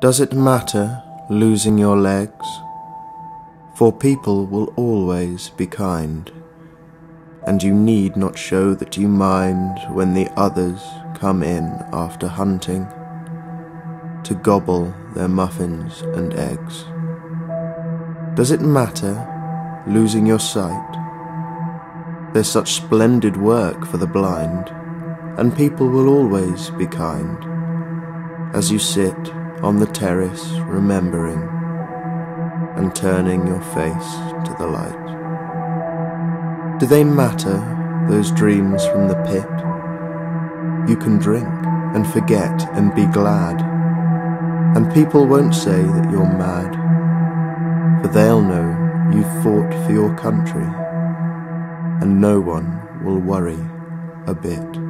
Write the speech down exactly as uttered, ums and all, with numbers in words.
Does it matter losing your legs? For people will always be kind, and you need not show that you mind when the others come in after hunting to gobble their muffins and eggs. Does it matter losing your sight? There's such splendid work for the blind, and people will always be kind as you sit on the terrace, remembering and turning your face to the light. Do they matter, those dreams from the pit? You can drink and forget and be glad, and people won't say that you're mad, for they'll know you've fought for your country, and no one will worry a bit.